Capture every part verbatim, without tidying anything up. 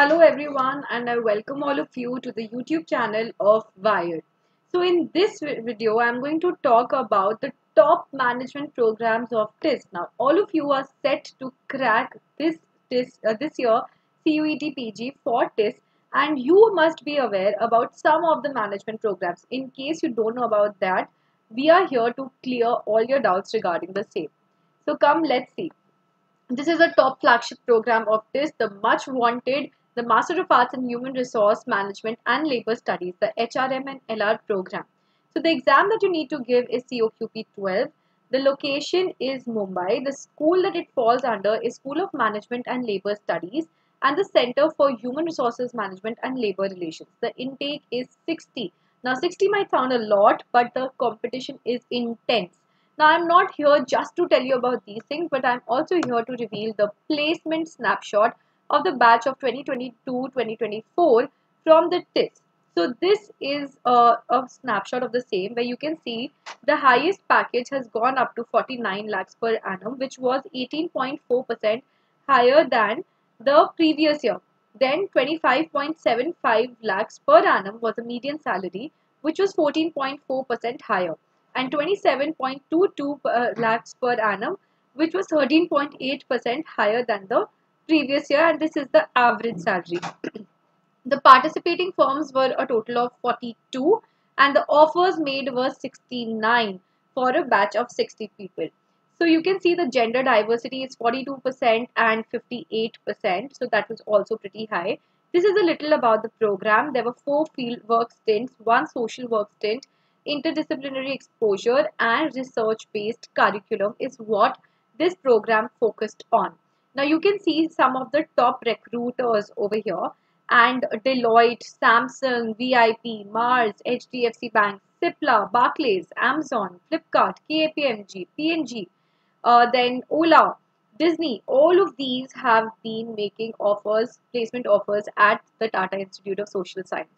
Hello everyone, and I welcome all of you to the YouTube channel of Wired. So in this video, I'm going to talk about the top management programs of TISS. Now, all of you are set to crack this TISS uh, this year C U E T P G for TISS, and you must be aware about some of the management programs. In case you don't know about that, we are here to clear all your doubts regarding the same. So come, let's see. This is a top flagship program of TISS, the much wanted the Master of Arts in Human Resource Management and Labor Studies, the H R M and L R program. So the exam that you need to give is C O Q P twelve. The location is Mumbai. The school that it falls under is School of Management and Labor Studies and the Center for Human Resources Management and Labor Relations. The intake is sixty. Now sixty might sound a lot, but the competition is intense. Now I'm not here just to tell you about these things, but I'm also here to reveal the placement snapshot of the batch of twenty twenty-two twenty twenty-four from the TISS. So this is a, a snapshot of the same, where you can see the highest package has gone up to forty-nine lakhs per annum, which was eighteen point four percent higher than the previous year. Then twenty-five point seven five lakhs per annum was the median salary, which was fourteen point four percent higher, and twenty-seven point two two lakhs per annum, which was thirteen point eight percent higher than the previous year, and this is the average salary. The participating firms were a total of forty-two, and the offers made were sixty-nine for a batch of sixty people. So you can see the gender diversity is forty-two percent and fifty-eight percent, so that was also pretty high. This is a little about the program. There were four field work stints, one social work stint, interdisciplinary exposure and research-based curriculum is what this program focused on. Now you can see some of the top recruiters over here, and Deloitte, Samsung, V I P, Mars, H D F C Bank, Cipla, Barclays, Amazon, Flipkart, K P M G, P N G, uh, then Ola, Disney. All of these have been making offers, placement offers at the Tata Institute of Social Sciences.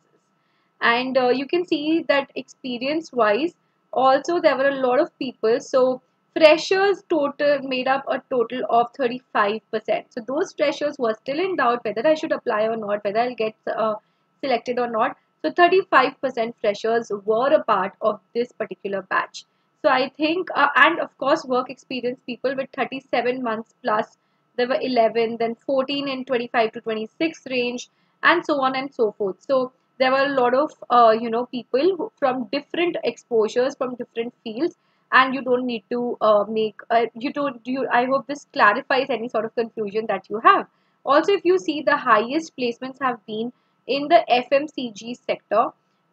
And uh, you can see that experience-wise, also there were a lot of people. So freshers total made up a total of thirty-five percent. So those freshers were still in doubt whether I should apply or not, whether I'll get uh, selected or not. So thirty-five percent freshers were a part of this particular batch. So I think, uh, and of course work experience people with thirty-seven months plus, there were eleven, then fourteen in twenty-five to twenty-six range, and so on and so forth. So there were a lot of, uh, you know, people who, from different exposures, from different fields. And you don't need to uh, make, uh, you don't, you, I hope this clarifies any sort of confusion that you have. Also, if you see, the highest placements have been in the F M C G sector,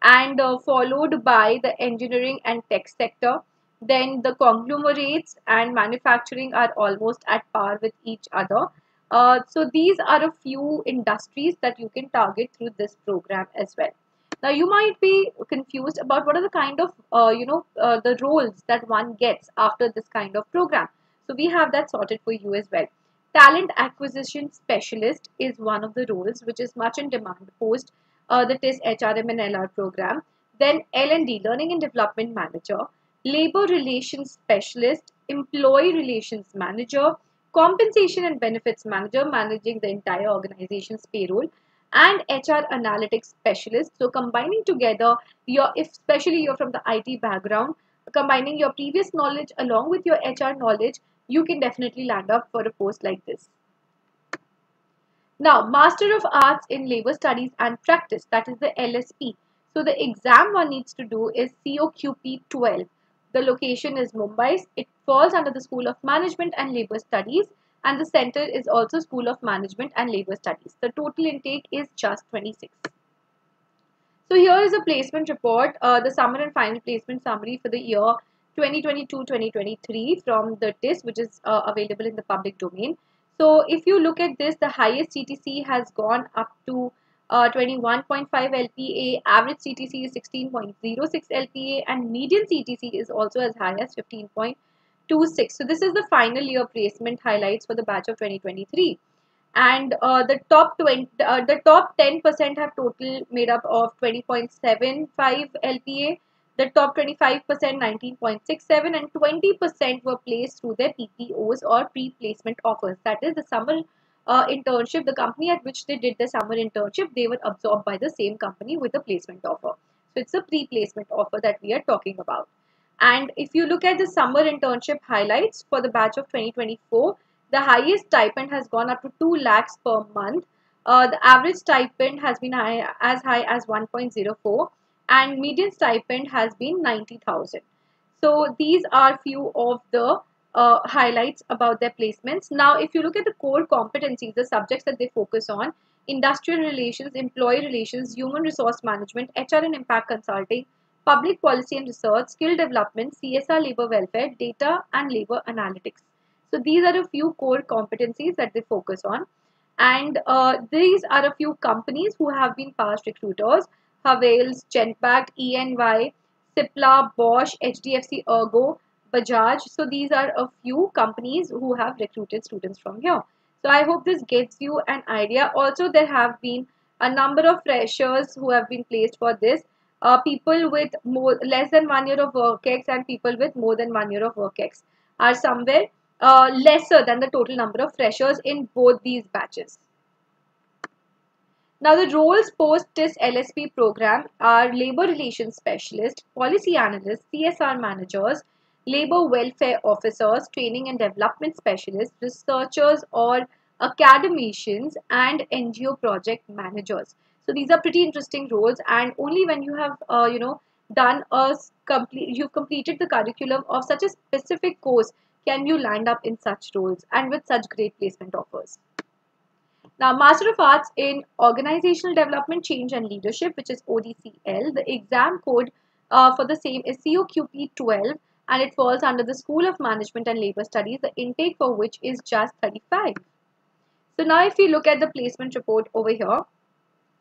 and uh, followed by the engineering and tech sector. Then the conglomerates and manufacturing are almost at par with each other. Uh, so these are a few industries that you can target through this program as well. Now you might be confused about what are the kind of, uh, you know, uh, the roles that one gets after this kind of program. So we have that sorted for you as well. Talent acquisition specialist is one of the roles which is much in demand post uh, the TISS H R M and L R program. Then L and D, learning and development manager, labor relations specialist, employee relations manager, compensation and benefits manager, managing the entire organization's payroll, and H R analytics specialist. So combining together your, if especially you're from the I T background, combining your previous knowledge along with your H R knowledge, you can definitely land up for a post like this. Now, Master of Arts in Labor Studies and Practice, that is the L S P. So the exam one needs to do is C O Q P twelve. The location is Mumbai. It falls under the School of Management and Labor Studies, and the center is also School of Management and Labor Studies. The total intake is just twenty-six. So here is a placement report, uh, the summer and final placement summary for the year twenty twenty-two twenty twenty-three from the TISS, which is uh, available in the public domain. So if you look at this, the highest C T C has gone up to uh, twenty-one point five L P A, average C T C is sixteen point zero six L P A, and median C T C is also as high as fifteen point zero six. So this is the final year placement highlights for the batch of twenty twenty-three, and uh, the top twenty, uh, the top ten percent have total made up of twenty point seven five L P A, the top twenty-five percent nineteen point six seven, and twenty percent were placed through their P P Os or pre-placement offers. That is the summer uh, internship, the company at which they did the summer internship, they were absorbed by the same company with a placement offer. So it's a pre-placement offer that we are talking about. And if you look at the summer internship highlights for the batch of twenty twenty-four, the highest stipend has gone up to two lakhs per month. Uh, the average stipend has been high, as high as one point zero four, and median stipend has been ninety thousand. So these are few of the uh, highlights about their placements. Now, if you look at the core competencies, the subjects that they focus on, industrial relations, employee relations, human resource management, H R and impact consulting, public policy and research, skill development, C S R, labor welfare, data and labor analytics. So these are a few core competencies that they focus on. And uh, these are a few companies who have been past recruiters: Havells, Genpact, E N Y, Cipla, Bosch, H D F C, Ergo, Bajaj. So these are a few companies who have recruited students from here. So I hope this gives you an idea. Also, there have been a number of freshers who have been placed for this. Uh, people with more, less than one year of work ex and people with more than one year of work ex are somewhere Uh, lesser than the total number of freshers in both these batches. Now, the roles post TISS L S P program are labor relations specialist, policy analyst, C S R managers, labor welfare officers, training and development specialists, researchers or academicians, and N G O project managers. So these are pretty interesting roles, and only when you have uh, you know done a complete you've completed the curriculum of such a specific course can you land up in such roles and with such great placement offers. Now, Master of Arts in Organizational Development, Change and Leadership, which is O D C L. The exam code uh, for the same is C O Q P twelve, and it falls under the School of Management and Labor Studies, the intake for which is just thirty-five. So now if we look at the placement report over here,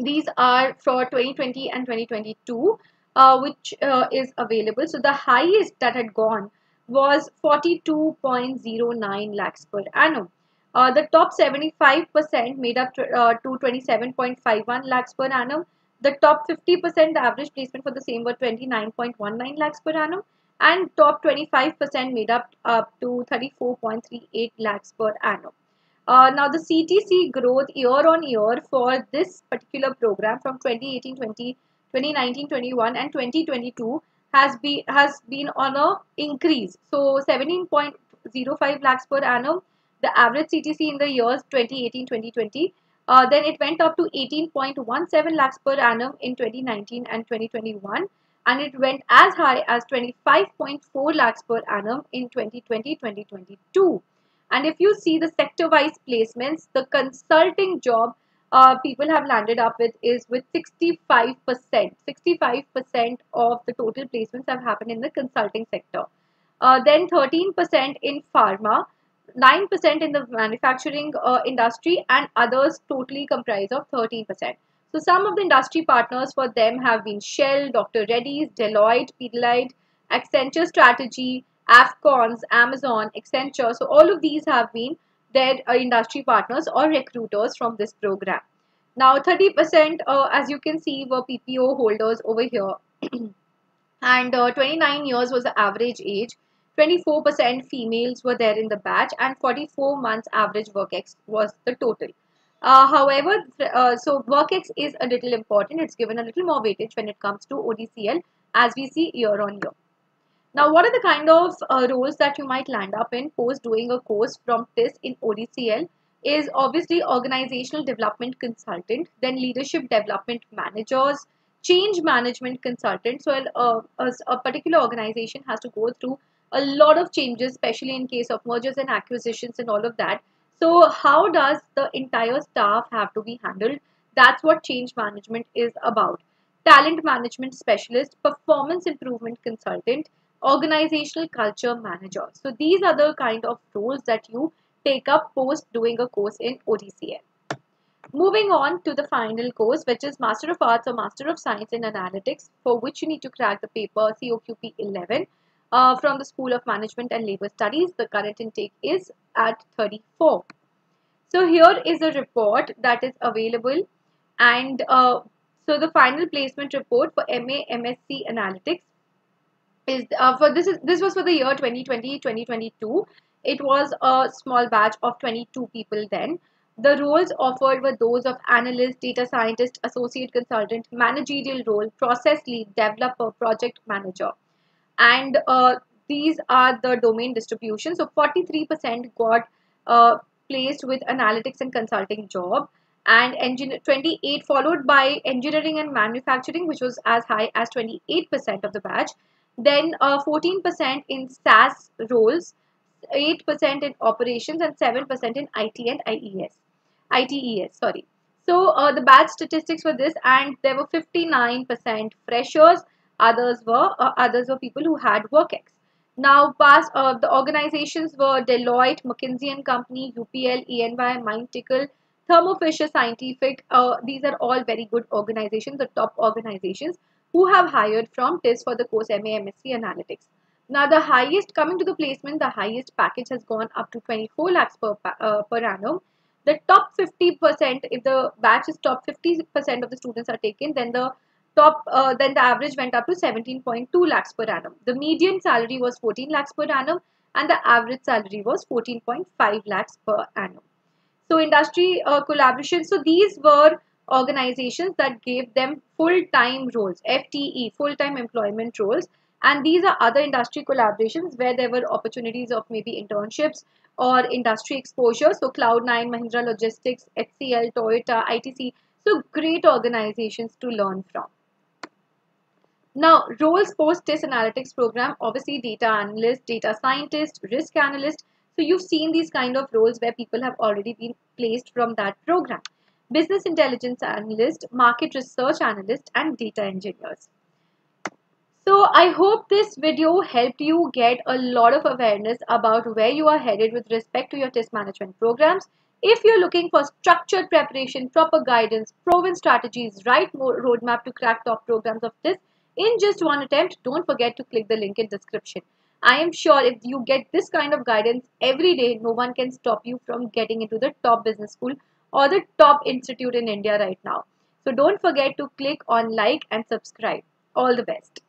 these are for twenty twenty and twenty twenty-two, uh, which uh, is available. So the highest that had gone was forty-two point zero nine lakhs per annum. Uh, the top seventy-five percent made up to, uh, to twenty-seven point five one lakhs per annum. The top fifty percent, the average placement for the same were twenty-nine point one nine lakhs per annum, and top twenty-five percent made up up to thirty-four point three eight lakhs per annum. Uh, now the C T C growth year on year for this particular program from twenty eighteen twenty, twenty nineteen twenty-one and twenty twenty-two has been has been on a increase. So seventeen point zero five lakhs per annum, the average C T C in the years twenty eighteen twenty twenty. Uh, then it went up to eighteen point one seven lakhs per annum in twenty nineteen and twenty twenty-one, and it went as high as twenty-five point four lakhs per annum in twenty twenty twenty twenty-two. And if you see the sector wise placements, the consulting job Uh, people have landed up with is with sixty-five percent. sixty-five percent of the total placements have happened in the consulting sector. Uh, then thirteen percent in pharma, nine percent in the manufacturing uh, industry, and others totally comprise of thirteen percent. So some of the industry partners for them have been Shell, Doctor Reddy's, Deloitte, P N G, Accenture Strategy, AFCONs, Amazon, Accenture. So all of these have been their uh, industry partners or recruiters from this program. Now thirty percent, uh, as you can see, were P P O holders over here and uh, twenty-nine years was the average age. Twenty-four percent females were there in the batch, and forty-four months average work ex was the total. Uh, however, uh, so work ex is a little important. It's given a little more weightage when it comes to O D C L, as we see year on year. Now, what are the kind of uh, roles that you might land up in post doing a course from TISS in O D C L is obviously organizational development consultant, then leadership development managers, change management consultant. So uh, a, a particular organization has to go through a lot of changes, especially in case of mergers and acquisitions and all of that. So how does the entire staff have to be handled? That's what change management is about. Talent management specialist, performance improvement consultant, organizational culture manager. So these are the kind of roles that you take up post doing a course in O D C L. Moving on to the final course, which is Master of Arts or Master of Science in Analytics, for which you need to crack the paper C O Q P eleven uh, from the School of Management and Labor Studies. The current intake is at thirty-four. So here is a report that is available, and uh, so the final placement report for M A M S C Analytics is uh, for this is this was for the year twenty twenty twenty twenty-two. It was a small batch of twenty-two people then. The roles offered were those of analyst, data scientist, associate consultant, managerial role, process lead, developer, project manager. And uh, these are the domain distribution. So forty-three percent got uh, placed with analytics and consulting job, and engineer twenty-eight followed by engineering and manufacturing, which was as high as twenty-eight percent of the batch. Then uh, fourteen percent in SaaS roles, eight percent in operations, and seven percent in I T and I E S. I T E S, sorry. So uh, the batch statistics were this, and there were fifty-nine percent freshers. Others were uh, others were people who had WorkEx. Now, past uh, the organizations were Deloitte, McKinsey and Company, U P L, E N Y, Mindtickle, Thermo Fisher Scientific. Uh, these are all very good organizations, the top organizations who have hired from TISS for the course M A, M S C Analytics. Now, the highest, coming to the placement, the highest package has gone up to twenty-four lakhs per, uh, per annum. The top fifty percent, if the batch is top fifty percent of the students are taken, then the top, uh, then the average went up to seventeen point two lakhs per annum. The median salary was fourteen lakhs per annum, and the average salary was fourteen point five lakhs per annum. So industry uh, collaboration. So these were organizations that gave them full-time roles, F T E, full-time employment roles. And these are other industry collaborations where there were opportunities of maybe internships or industry exposure. So Cloud nine, Mahindra Logistics, H C L, Toyota, I T C. So great organizations to learn from. Now, roles post TISS analytics program, obviously data analyst, data scientist, risk analyst. So you've seen these kind of roles where people have already been placed from that program. Business intelligence analyst, market research analyst, and data engineers. So I hope this video helped you get a lot of awareness about where you are headed with respect to your TISS management programs. If you're looking for structured preparation, proper guidance, proven strategies, right roadmap to crack top programs of TISS, in just one attempt, don't forget to click the link in description. I am sure if you get this kind of guidance every day, no one can stop you from getting into the top business school or the top institute in India right now. So don't forget to click on like and subscribe. All the best.